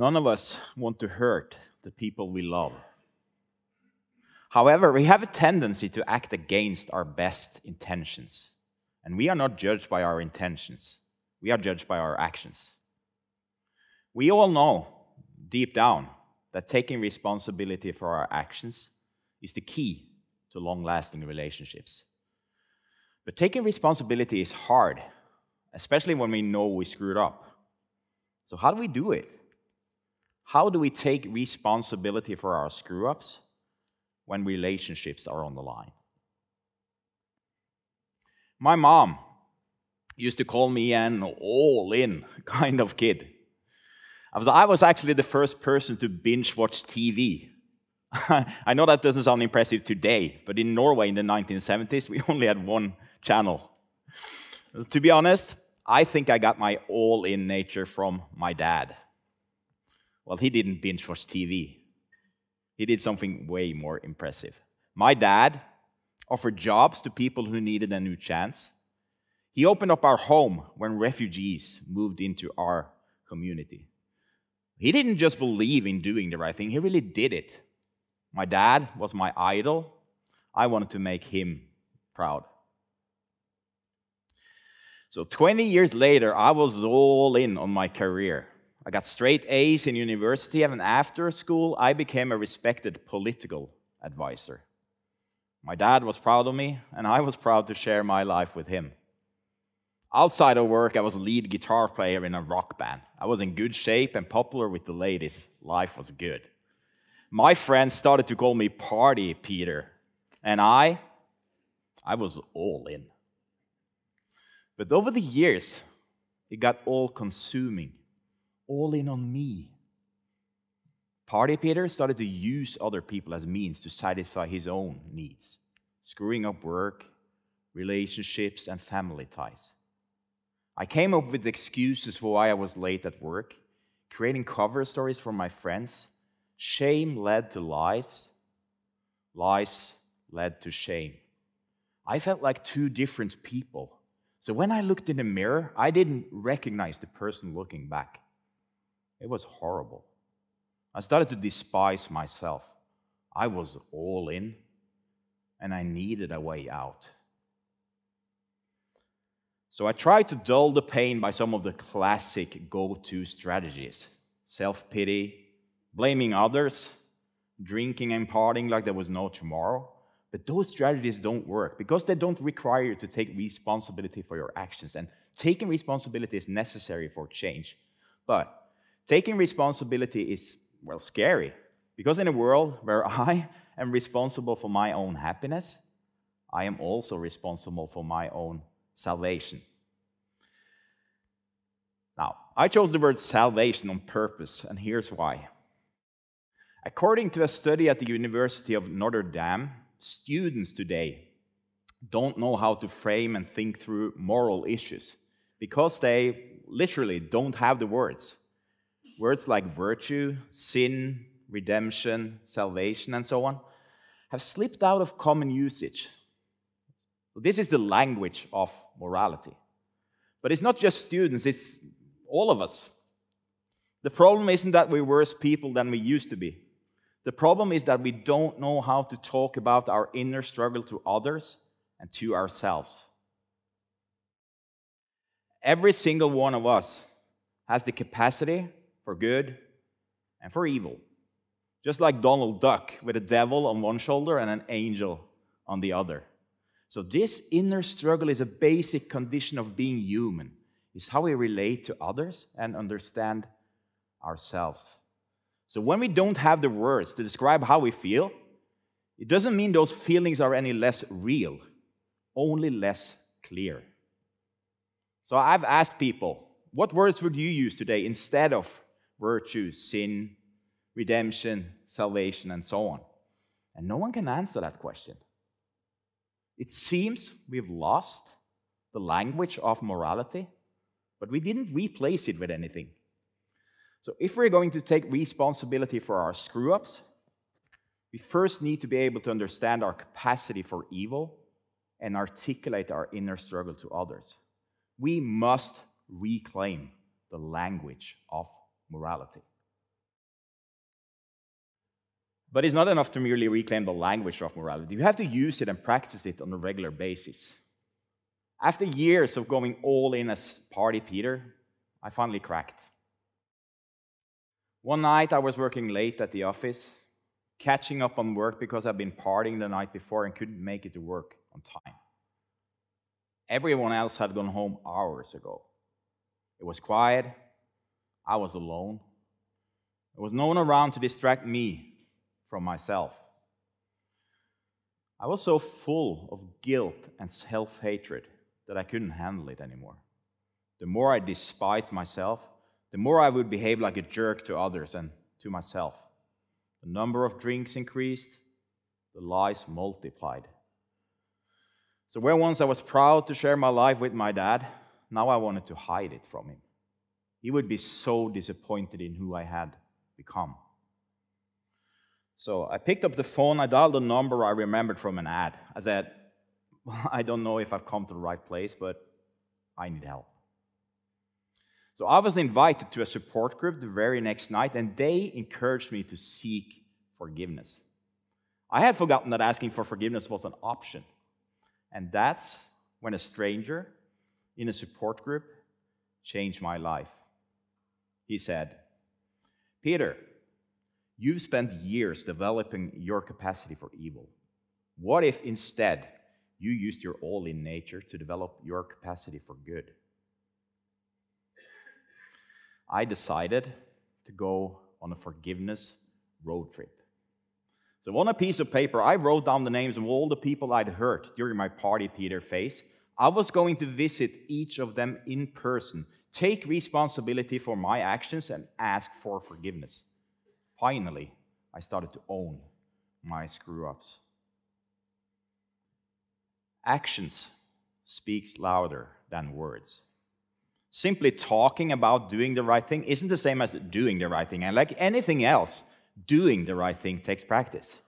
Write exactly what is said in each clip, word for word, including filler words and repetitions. None of us want to hurt the people we love. However, we have a tendency to act against our best intentions. And we are not judged by our intentions. We are judged by our actions. We all know, deep down, that taking responsibility for our actions is the key to long-lasting relationships. But taking responsibility is hard, especially when we know we screwed up. So how do we do it? How do we take responsibility for our screw-ups when relationships are on the line? My mom used to call me an all-in kind of kid. I was actually the first person to binge-watch T V. I know that doesn't sound impressive today, but in Norway in the nineteen seventies, we only had one channel. To be honest, I think I got my all-in nature from my dad. Well, he didn't binge-watch T V. He did something way more impressive. My dad offered jobs to people who needed a new chance. He opened up our home when refugees moved into our community. He didn't just believe in doing the right thing, he really did it. My dad was my idol. I wanted to make him proud. So twenty years later, I was all in on my career. I got straight A's in university, and after school, I became a respected political advisor. My dad was proud of me, and I was proud to share my life with him. Outside of work, I was lead guitar player in a rock band. I was in good shape and popular with the ladies. Life was good. My friends started to call me Party Peter, and I, I was all in. But over the years, it got all-consuming, all in on me. Party Peter started to use other people as means to satisfy his own needs, screwing up work, relationships, and family ties. I came up with excuses for why I was late at work, creating cover stories for my friends. Shame led to lies. Lies led to shame. I felt like two different people. So when I looked in the mirror, I didn't recognize the person looking back. It was horrible. I started to despise myself. I was all in, and I needed a way out. So I tried to dull the pain by some of the classic go-to strategies: self-pity, blaming others, drinking and partying like there was no tomorrow. But those strategies don't work because they don't require you to take responsibility for your actions. And taking responsibility is necessary for change. But taking responsibility is, well, scary. Because in a world where I am responsible for my own happiness, I am also responsible for my own salvation. Now, I chose the word salvation on purpose, and here's why. According to a study at the University of Notre Dame, students today don't know how to frame and think through moral issues because they literally don't have the words. Words like virtue, sin, redemption, salvation, and so on have slipped out of common usage. This is the language of morality. But it's not just students, it's all of us. The problem isn't that we're worse people than we used to be. The problem is that we don't know how to talk about our inner struggle to others and to ourselves. Every single one of us has the capacity for good and for evil. Just like Donald Duck, with a devil on one shoulder and an angel on the other. So this inner struggle is a basic condition of being human. It's how we relate to others and understand ourselves. So when we don't have the words to describe how we feel, it doesn't mean those feelings are any less real, only less clear. So I've asked people, what words would you use today instead of virtue, sin, redemption, salvation, and so on? And no one can answer that question. It seems we've lost the language of morality, but we didn't replace it with anything. So if we're going to take responsibility for our screw-ups, we first need to be able to understand our capacity for evil and articulate our inner struggle to others. We must reclaim the language of morality. But it's not enough to merely reclaim the language of morality. You have to use it and practice it on a regular basis. After years of going all in as party Peter, I finally cracked. One night I was working late at the office, catching up on work because I'd been partying the night before and couldn't make it to work on time. Everyone else had gone home hours ago. It was quiet. I was alone. There was no one around to distract me from myself. I was so full of guilt and self-hatred that I couldn't handle it anymore. The more I despised myself, the more I would behave like a jerk to others and to myself. The number of drinks increased, the lies multiplied. So where once I was proud to share my life with my dad, now I wanted to hide it from him. He would be so disappointed in who I had become. So I picked up the phone, I dialed a number I remembered from an ad. I said, well, I don't know if I've come to the right place, but I need help. So I was invited to a support group the very next night, and they encouraged me to seek forgiveness. I had forgotten that asking for forgiveness was an option. And that's when a stranger in a support group changed my life. He said, Peter, you've spent years developing your capacity for evil. What if instead you used your all in nature to develop your capacity for good? I decided to go on a forgiveness road trip. So on a piece of paper, I wrote down the names of all the people I'd hurt during my party Peter phase. I was going to visit each of them in person, take responsibility for my actions, and ask for forgiveness. Finally, I started to own my screw-ups. Actions speak louder than words. Simply talking about doing the right thing isn't the same as doing the right thing. And like anything else, doing the right thing takes practice.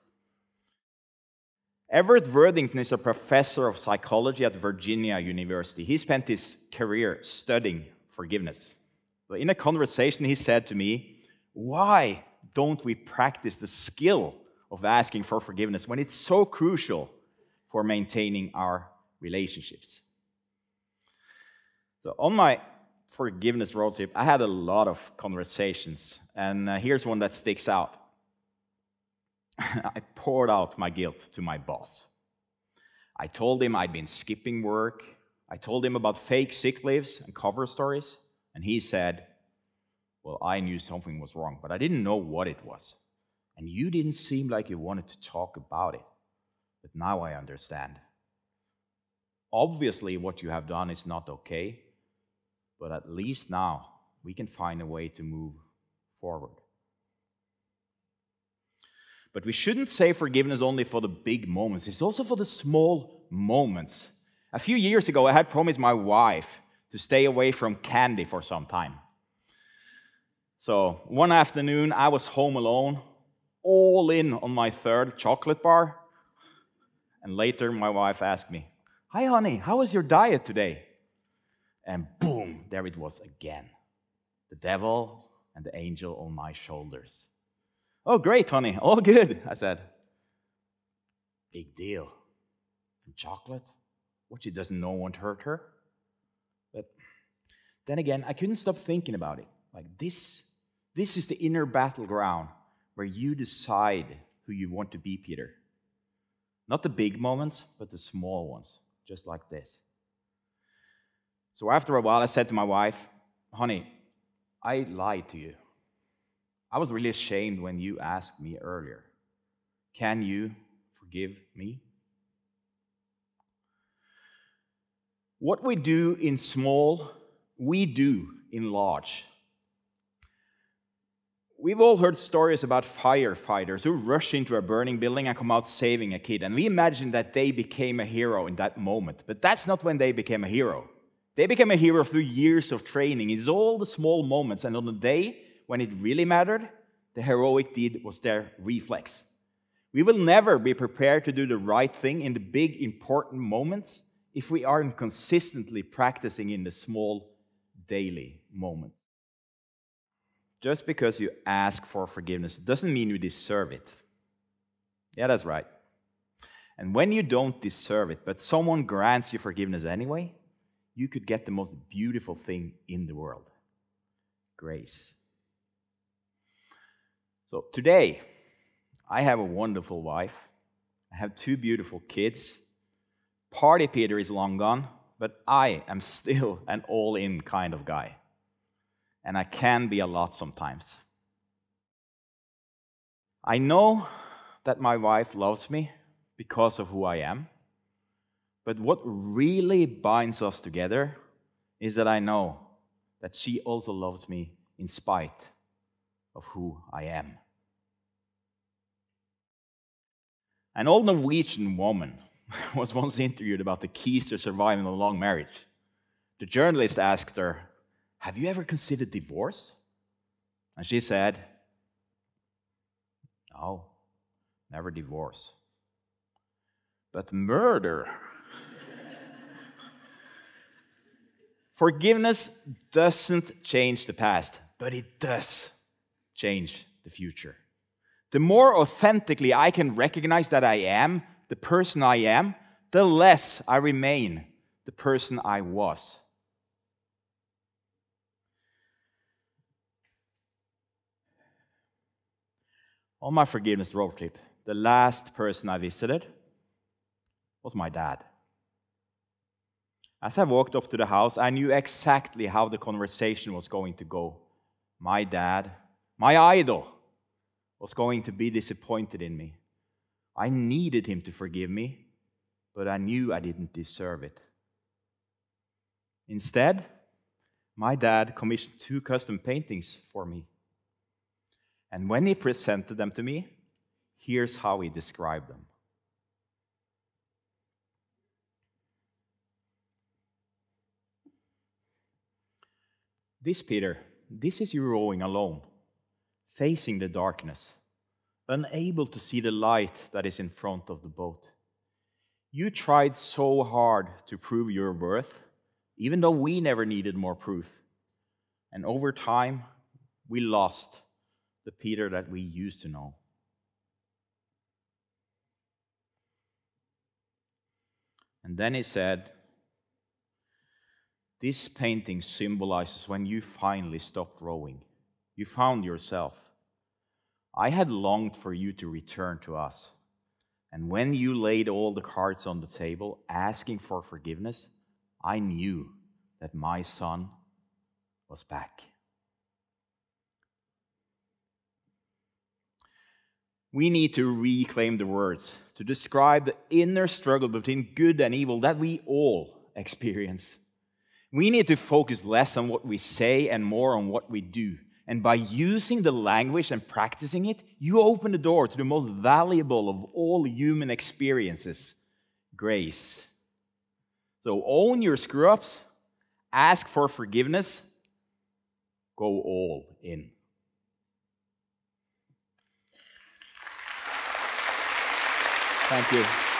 Everett Worthington is a professor of psychology at Virginia University. He spent his career studying forgiveness. But in a conversation, he said to me, why don't we practice the skill of asking for forgiveness when it's so crucial for maintaining our relationships? So on my forgiveness road trip, I had a lot of conversations, and uh, here's one that sticks out. I poured out my guilt to my boss. I told him I'd been skipping work. I told him about fake sick leaves and cover stories, and he said, well, I knew something was wrong, but I didn't know what it was, and you didn't seem like you wanted to talk about it, but now I understand. Obviously, what you have done is not okay, but at least now we can find a way to move forward. But we shouldn't say forgiveness only for the big moments. It's also for the small moments. A few years ago, I had promised my wife to stay away from candy for some time. So one afternoon, I was home alone, all in on my third chocolate bar. And later, my wife asked me, hi, honey, how was your diet today? And boom, there it was again. The devil and the angel on my shoulders. Oh, great, honey, all good, I said. Big deal. Some chocolate? What, she doesn't know won't hurt her? But then again, I couldn't stop thinking about it. Like this, this is the inner battleground where you decide who you want to be, Peter. Not the big moments, but the small ones, just like this. So after a while, I said to my wife, honey, I lied to you. I was really ashamed when you asked me earlier. Can you forgive me? What we do in small, we do in large. We've all heard stories about firefighters who rush into a burning building and come out saving a kid, and we imagine that they became a hero in that moment, but that's not when they became a hero. They became a hero through years of training. It's all the small moments, and on the day when it really mattered, the heroic deed was their reflex. We will never be prepared to do the right thing in the big, important moments if we aren't consistently practicing in the small, daily moments. Just because you ask for forgiveness doesn't mean you deserve it. Yeah, that's right. And when you don't deserve it, but someone grants you forgiveness anyway, you could get the most beautiful thing in the world: grace. So today, I have a wonderful wife. I have two beautiful kids. Party Peter is long gone, but I am still an all-in kind of guy. And I can be a lot sometimes. I know that my wife loves me because of who I am. But what really binds us together is that I know that she also loves me in spite of who I am. An old Norwegian woman was once interviewed about the keys to surviving a long marriage. The journalist asked her, "Have you ever considered divorce?" And she said, "No, never divorce. But murder." Forgiveness doesn't change the past, but it does change the future. The more authentically I can recognize that I am the person I am, the less I remain the person I was. On my forgiveness road trip, the last person I visited was my dad. As I walked up to the house, I knew exactly how the conversation was going to go. My dad, my idol, was going to be disappointed in me. I needed him to forgive me, but I knew I didn't deserve it. Instead, my dad commissioned two custom paintings for me. And when he presented them to me, here's how he described them. "This, Peter, this is you rowing alone, facing the darkness, unable to see the light that is in front of the boat. You tried so hard to prove your worth, even though we never needed more proof. And over time, we lost the Peter that we used to know." And then he said, "This painting symbolizes when you finally stopped rowing. You found yourself. I had longed for you to return to us. And when you laid all the cards on the table, asking for forgiveness, I knew that my son was back." We need to reclaim the words to describe the inner struggle between good and evil that we all experience. We need to focus less on what we say and more on what we do. And by using the language and practicing it, you open the door to the most valuable of all human experiences: grace. So own your screw-ups, ask for forgiveness, go all in. Thank you.